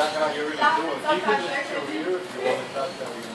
That's how you're going to do it. You can just go here if you want to touch that.